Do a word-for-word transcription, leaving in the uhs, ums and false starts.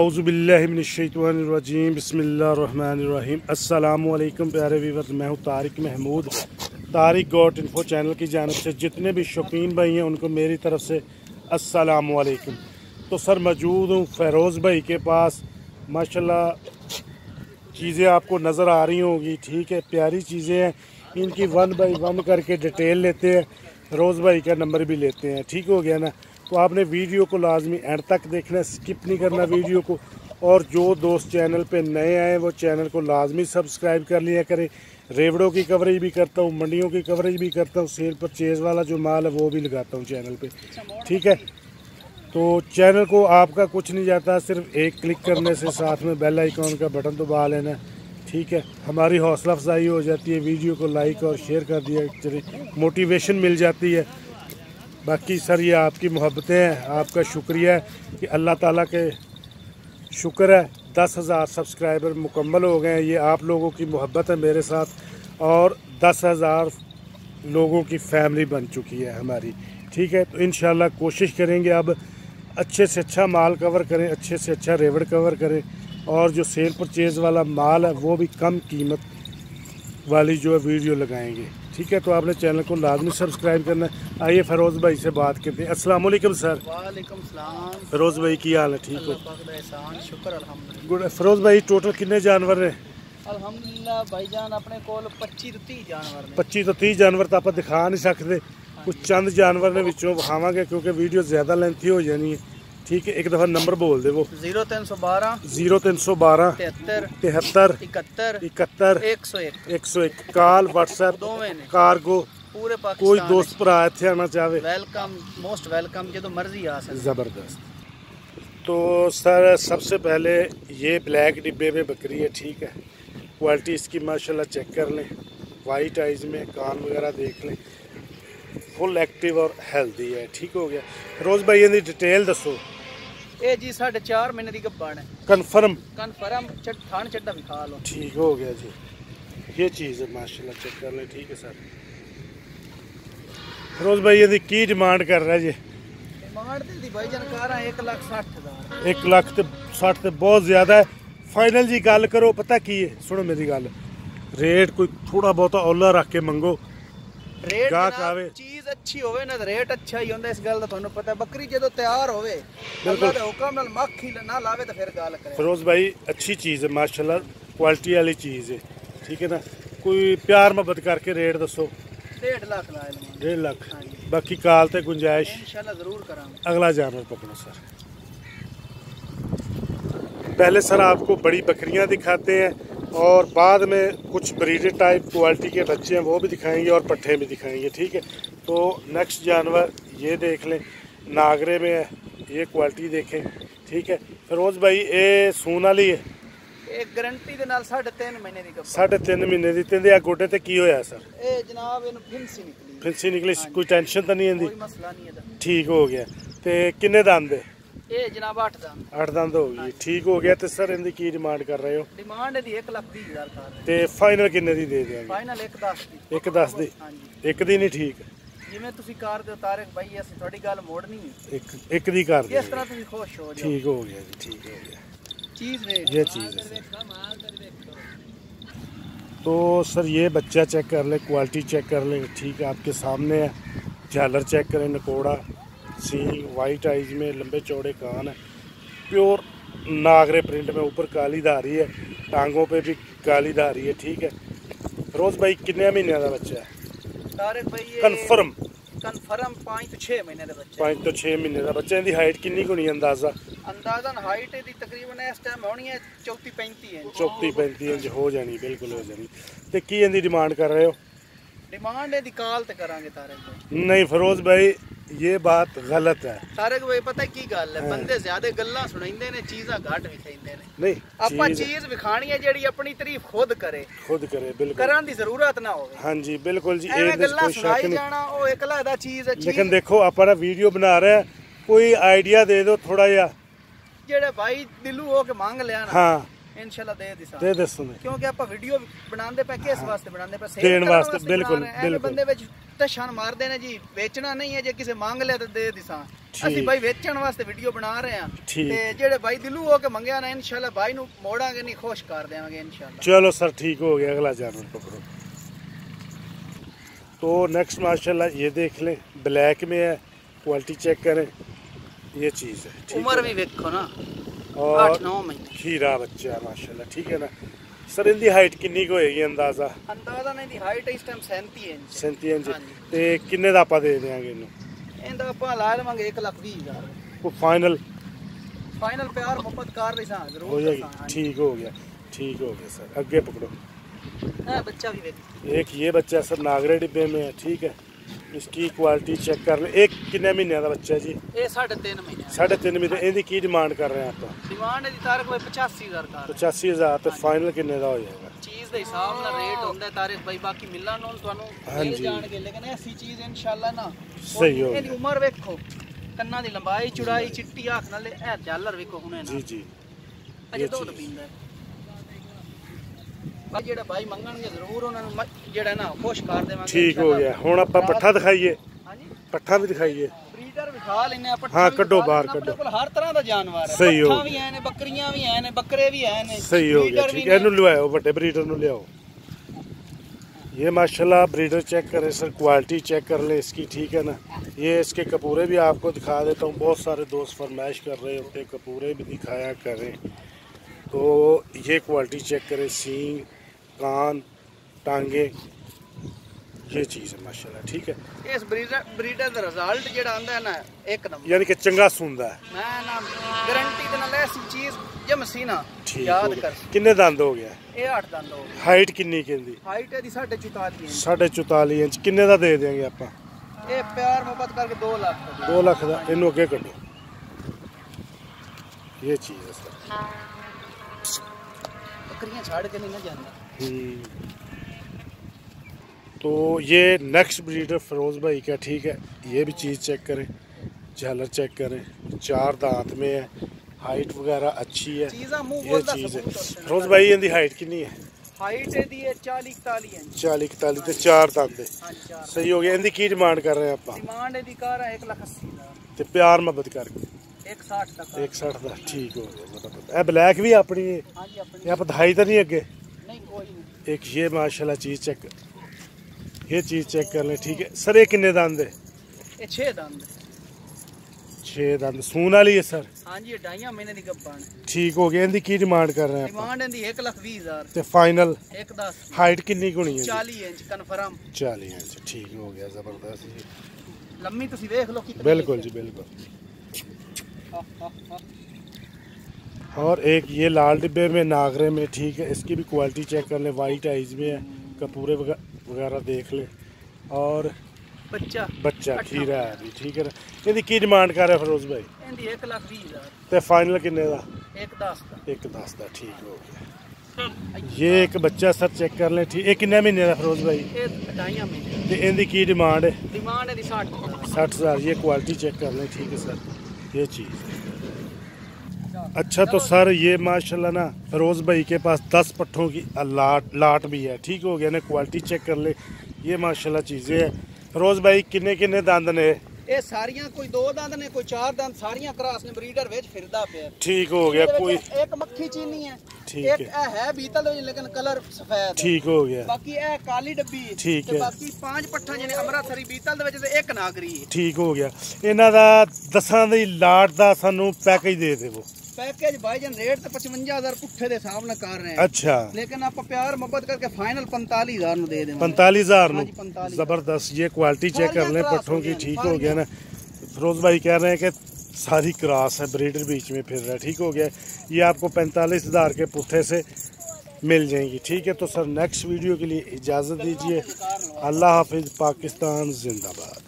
औज़ुबिल्लाहि मिनश्शैतानिर्रजीम बिस्मिल्लाहिर्रहमानिर्रहीम। अस्सलामु अलैकुम प्यारे व्यूअर्स, मैं हूँ Tariq Mahmood, Tariq got info channel की जानिब से। जितने भी शौकीन भाई हैं उनको मेरी तरफ़ से अस्सलामु अलैकुम। तो सर मौजूद हूँ फेरोज़ भाई के पास। माशाल्लाह चीज़ें आपको नज़र आ रही होंगी, ठीक है, प्यारी चीज़ें हैं। इनकी वन बाई वन करके डिटेल लेते हैं, फेरोज़ भाई का नंबर भी लेते हैं, ठीक हो गया ना। तो आपने वीडियो को लाजमी एंड तक देखना है, स्किप नहीं करना वीडियो को। और जो दोस्त चैनल पे नए आए वो चैनल को लाजमी सब्सक्राइब कर लिया करें। रेवड़ों की कवरेज भी करता हूँ, मंडियों की कवरेज भी करता हूँ, सेल परचेज़ वाला जो माल है वो भी लगाता हूँ चैनल पे, ठीक है। तो चैनल को आपका कुछ नहीं जाता, सिर्फ एक क्लिक करने से साथ में बेल आइकॉन का बटन दबा लेना, ठीक है। हमारी हौसला अफजाई हो जाती है, वीडियो को लाइक और शेयर कर दिया करें, मोटिवेशन मिल जाती है। बाकी सर ये आपकी मोहब्बतें हैं, आपका शुक्रिया है कि अल्लाह ताला के शुक्र है दस हज़ार सब्सक्राइबर मुकम्मल हो गए हैं। ये आप लोगों की मोहब्बत है मेरे साथ, और दस हज़ार लोगों की फैमिली बन चुकी है हमारी, ठीक है। तो इंशाल्लाह कोशिश करेंगे अब अच्छे से अच्छा माल कवर करें, अच्छे से अच्छा रेवड़ कवर करें, और जो सेल परचेज़ वाला माल है वो भी कम कीमत वाली जो है वीडियो लगाएंगे, ठीक है। तो आपने चैनल को लाजमी सब्सक्राइब करना है। आइए फ़ेरोज़ भाई से बात करते हैं। अस्सलाम वालेकुम सर। वालेकुम सलाम। फ़ेरोज़ भाई की हाल है, ठीक हो? शुक्र अल्हम्दुलिल्लाह। गुड। फ़ेरोज़ भाई टोटल कितने जानवर हैं? अल्हम्दुलिल्लाह भाईजान अपने कोल पच्चीस तो तीस जानवर ने। पच्चीस तो तीस जानवर तो आप दिखा नहीं सकते, कुछ चंद जानवर ने विचों विखावांगे क्योंकि वीडियो ज़्यादा लेंथी हो जानी है, ठीक है। एक दफ़ा नंबर बोल दे वो। जीरो तीन सौ बारह जीरो तीन सौ बारह तिहत्तर तिहत्तर इकहत्तर इकहत्तर एक सौ एक एक सौ एक कॉल व्हाट्सएप दो महीने कार्गो पूरे पाकिस्तान। कोई दोस्त पर आया थे आना चाहे, वेलकम, मोस्ट वेलकम, जो तो मर्जी आ सके। ज़बरदस्त। तो सर सबसे पहले ये ब्लैक डिब्बे में बकरी है, ठीक है, क्वालिटी इसकी माशाल्लाह चेक कर लें, वाइट आइज़ में कान वगैरह देख लें, फुल एक्टिव और हेल्दी है, ठीक हो गया। फिरोज भाई इनकी डिटेल दसो। ए जी साढ़े चार महीने की गब्बान है, कन्फर्म कन्फर्म थान चड्डा भी खा लो, ठीक हो गया जी। ये चीज़ है माशाल्लाह, चेक कर लें, ठीक है सर। फिरोज भाई इनकी की डिमांड कर रहा है जी? डिमांड दी भाई जानकार एक लाख साठ हज़ार। एक लाख तो साठ तो बहुत ज़्यादा है। फाइनल जी गल करो, पता की है, सुनो मेरी गल, रेट कोई थोड़ा बहुत औला रख के मंगो। रेट आवे चीज अच्छी होवे ना, रेट अच्छा ही होंदा, इस गल दा तुहानू पता है। बकरी जदों तैयार होवे अल्लाह दे हुक्म नाल मक्खी ना लावे तो फिर गल करे। फिरोज भाई अच्छी चीज़ है माशाल्लाह, क्वालिटी वाली चीज़ है, ठीक है ना। कोई प्यार मोहब्बत करके रेट दसो। डेढ़ लाख ला लेंगे। डेढ़ लाख बाकी काल ते गुंजाइश इंशाल्लाह जरूर करांगे। अगला जानवर पकड़ो सर। पहले सर आपको बड़ी बकरियाँ दिखाते हैं और बाद में कुछ ब्रीडर टाइप क्वालिटी के बच्चे हैं वो भी दिखाएंगे और पट्ठे भी दिखाएंगे, ठीक है। तो नेक्स्ट जानवर ये देख लें, नागरे में है, ये क्वालिटी देखें, ठीक है। फिरोज भाई ये सून वाली है, एक गारंटी के नाल साढ़े तीन महीने की। साढ़े तीन महीने की तेंदे गोडे ते की होया सर? ए जनाब इनु फिंसी निकली। फिंसी निकली, कोई टेंशन तो नहीं आंदी? कोई मसला नहीं है, ठीक हो गया। ते किन्ने दंद है? ए जनाब आठ दंद। आठ दंद हो गई, ठीक हो गया। तो सर इनकी की डिमांड कर रहे हो? डिमांड दी एक लाख बीस हज़ार कर रहे हैं। ते फाइनल किन्ने दी दे देंगे? फाइनल एक दस दी। एक दस दी? हां जी। एक दी नहीं ठीक जिवें तुसीं कर दो तारिक भाई, असीं तुहाडी गल मोड़नी है, एक एक दी कर दो, जिस तरह तुसीं खुश हो। ठीक हो गया जी, ठीक हो गया। चीज़ देख, ये चीज़ है। तो सर ये बच्चा चेक कर लें, क्वालिटी चेक कर लें, ठीक है, आपके सामने है। झालर चेक करें, नकोड़ा सींग, वाइट आइज में, लंबे चौड़े कान है, प्योर नागरे प्रिंट में, ऊपर काली धारी है, टांगों पे भी काली धारी है, ठीक है। फिरोज भाई कितने महीने का बच्चा है? तारिक भाई कन्फर्म कन्फर्म पाँच तो छः महीने का बच्चा। पाँच तो छः महीने का बच्चा। इनकी हाइट कितनी होनी अंदाजा? अंदाजन हाइट इहदी तकरीबन इस टाइम होनी है चौती पैंती इंच। चौती पैंती इंच हो जानी, बिल्कुल हो जानी। तो की इनकी डिमांड कर रहे हो? डिमांड इहदी कॉल तो करांगे तारिक भाई। नहीं फिरोज भाई ये बात गलत है। तारिक भाई पता की गल है, बंदे ज्यादा गल्ला सुनाइंदे ने, चीज़ा घट विखाइंदे ने। नहीं आपा चीज़ विखानी है जेड़ी अपनी तारीफ खुद करे, खुद करे, बिल्कुल करन दी जरूरत ना होवे। हां जी बिल्कुल जी, एक गल्ला सुनाई जाना ओ एकला दा चीज़ है। लेकिन देखो आपा ना वीडियो बना रहे हैं, कोई आईडिया दे दो थोड़ा या, जेड़ा भाई दिलू हो के मांग लेना। हां इंशाल्लाह दे दिस दे दसने क्योंकि आपा वीडियो बनांदे पे किस वास्ते बनांदे पे सेल वास्ते। बिल्कुल बिल्कुल बंदे विच टशन मार देने जी बेचना नहीं है, जे किसे मांग ले तो दे दिसा। असि भाई बेचण वास्ते वीडियो बना रहे हैं ते जेड़े भाई दिलू हो के मंगया ना इंशाल्लाह भाई नु मोड़ांगे नहीं, खुश कर देवांगे इंशाल्लाह। चलो सर ठीक हो गया, अगला जानवर पकड़ो। तो नेक्स्ट माशाल्लाह ये देख लें, ब्लैक में है, क्वालिटी चेक करें, ये चीज़ है। उम्र भी देखो ना, और खीरा बच्चा माशाल्लाह, ठीक है ना सर। इनकी हाइट कितनी को होगी अंदाजा? अंदाजा नहीं दी हाइट इस टाइम सैंती इंच सैंती इंच। ते कितने दा आपा दे देंगे इनु? इनदा आपा ला लेंगे एक लाख बीस हजार। वो फाइनल फाइनल प्यार मोहब्बत कर रही सा जरूर हो जाएगी। ठीक हो गया, ठीक हो गया सर, आगे पकड़ो। हां बच्चा भी देख, एक ये बच्चा सर नागरे डिब्बे में है, ठीक है। इसकी क्वालिटी चेक कर ले। एक कितने महीने का बच्चा जी? ये साढ़े तीन महीने साढ़े तीन महीने। इनकी की डिमांड कर रहे हैं आप? डिमांड है जी तारिक भाई पचासी हजार का। पचासी हजार तो फाइनल कितने का हो जाएगा? चीज के हिसाब ਨਾਲ रेट ਹੁੰਦਾ तारिक भाई, बाकी मिलना नॉन ਤੁਹਾਨੂੰ मिल ਜਾਣਗੇ, लेकिन ऐसी चीज इंशाल्लाह ना सही हो। ਇਹਦੀ ਉਮਰ ਵੇਖੋ, ਕੰਨਾਂ ਦੀ ਲੰਬਾਈ ਚੌੜਾਈ ਚਿੱਟੀ ਆਖ ਨਾਲ ਇਹ ਜਾਲਰ ਵੇਖੋ ਹੁਣੇ ਨਾ। ਜੀ ਜੀ ਅਜੇ ਦੁੱਧ ਪੀਂਦਾ ਜਿਹੜਾ ਭਾਈ ਮੰਗਣਗੇ ਜ਼ਰੂਰ ਉਹਨਾਂ ਨੂੰ ਜਿਹੜਾ ਨਾ ਖੁਸ਼ ਕਰ ਦੇਵਾਂਗੇ। ਠੀਕ ਹੋ ਗਿਆ। ਹੁਣ ਆਪਾਂ ਪੱਠਾ ਦਿਖਾਈਏ। ਹਾਂਜੀ ਪੱਠਾ ਵੀ ਦਿਖਾਈਏ, ਬਰੀਡਰ ਵਿਖਾ ਲੈਨੇ ਆ ਪੱਠਾ। ਹਾਂ ਕੱਢੋ ਬਾਹਰ ਕੱਢੋ। ਬਿਲਕੁਲ ਹਰ ਤਰ੍ਹਾਂ ਦਾ ਜਾਨਵਰ ਹੈ, ਪੱਠਾ ਵੀ ਐ ਨੇ, ਬੱਕਰੀਆਂ ਵੀ ਐ ਨੇ, ਬੱਕਰੇ ਵੀ ਐ ਨੇ। ਸਹੀ ਹੋ ਗਿਆ, ਠੀਕ ਹੈ। ਇਹਨੂੰ ਲਿਆਓ, ਵੱਡੇ ਬਰੀਡਰ ਨੂੰ ਲਿਆਓ। ये माशाल्लाह ब्रीडर चेक करें सर, क्वालिटी चेक कर लें इसकी, ठीक है ना। ये इसके कपूरे भी आपको दिखा देता हूँ, बहुत सारे दोस्त फरमाइश कर रहे होते कपूरे भी दिखाया करें। तो ये क्वालिटी चेक करें, सींग कान टांगे, ये चीज़ है माशाल्लाह, ठीक है। इस ब्रीडर ब्रीडर का रिजल्ट जेड़ा आंदा है ना एक नंबर, यानी कि चंगा सुंदा है। ना ना गारंटी दे नाल ऐसी चीज जे मसीना याद कर। कितने दांद हो गया? ये आठ दांद हो गया। हाइट कितनी कहंदी? हाइट है दी साढ़े चौताली इंच। साढ़े चौताली इंच। कितने दा दे देंगे आपा? ये प्यार मोहब्बत करके दो लाख दा। दो लाख दा। इनु अगे कड्डो, ये चीज है सर। बकरियां छाड़ के नहीं ना जांदा। तो ये नेक्स्ट ब्रीडर फेरोज़ भाई का, ठीक है। ये भी चीज़ चेक करें, झालर चेक करें, चार दांत में है, हाइट वगैरह अच्छी है। ये चीज़ है फेरोज़ भाई, इनकी हाइट कितनी है? हाइट दी है चालीस इकतालीस ते चार दांत है। सही हो गया। इनकी की डिमांड कर रहे हैं आप? डिमांड इनकी कर है एक लाख अस्सी हजार ते प्यार मोहब्बत करके एक साठ दा एक साठ दा। ठीक हो गया। ए ब्लैक भी अपनी है? हां जी अपनी। आप दिखाई तो नहीं अगे? एक ये माशाल्लाह चीज़ चेक ये चीज़ चेक कर लें, ठीक है सर। ये किन्ने दांद है? ये छः दांद छः दांद। सून वाली है सर? हाँ जी ढाई महीने की गब्बान। ठीक हो गया। इनकी की डिमांड कर रहे हैं? डिमांड इनकी एक लाख बीस हजार। ते फाइनल एक दस। हाइट कितनी होनी है? चालीस इंच कन्फर्म। चालीस इंच। ठीक हो गया, जबरदस्त। लम्मी तुसी देख लो कितनी। बिल्कुल जी बिल्कुल। और एक ये लाल डिब्बे में नागरे में, ठीक है। इसकी भी क्वालिटी चेक कर लें, वाइट आइज में है, कपूरे वगैरह देख लें। और बच्चा बच्चा खीरा है अभी, ठीक है ना। इनकी की डिमांड कर रहे हैं फेरोज़ भाई? इनकी एक लाख बीस हजार। तो फाइनल कितने का? एक दस का। ठीक हो गया। ये एक बच्चा सर चेक कर लें, ठीक। ये कितने महीने का फेरोज़ भाई? इनकी की डिमांड है? डिमांड है साठ हजार। ये क्वालिटी चेक कर लें, ठीक है सर। ये चीज़ है। अच्छा तो सर ये माशाल्लाह ना फेरोज़ भाई के पास दस पट्ठों की लाट लाट भी है, ठीक हो गया ना। क्वालिटी चेक कर ले। ये माशाल्लाह चीज़ें हैं। फेरोज़ भाई किन्ने किन्ने दांद ने? ये सारियां कोई दो दांद ने, कोई चार दांद, सारियां क्रॉस ने, ब्रीडर वेच फिरदा पे। ठीक हो गया। कोई एक मक्खी चीनी है, ठीक है, है बीतल लेकिन कलर सफेद। ठीक हो गया। बाकी ए काली डब्बी, ठीक है। बाकी पांच पट्ठा जने अमृतसरी बीतल दे विच ते एक नागरी है। ठीक हो गया। इना दा दसां दी लाट दा सानू पैकेज दे देवो। पैकेज भाईजान रेट तो पचवंजा हजार पुठे दे हिसाब नाल कर रहे हैं। अच्छा। लेकिन आप प्यार मोहब्बत करके फाइनल पैंतालीस हजार नु दे देंगे। पैंतालीस हजार नु? जबरदस्त। ये क्वालिटी चेक कर लें पट्ठों की, ठीक हो गया ना। फिरोज भाई कह रहे हैं कि सारी क्रॉस है, ब्रीडर बीच में फिर रहा है। ठीक हो गया। ये आपको पैंतालीस हजार के पुट्ठे से मिल जाएंगी, ठीक है। तो सर नेक्स्ट वीडियो के लिए इजाज़त दीजिए। अल्लाह हाफिज़। पाकिस्तान जिंदाबाद।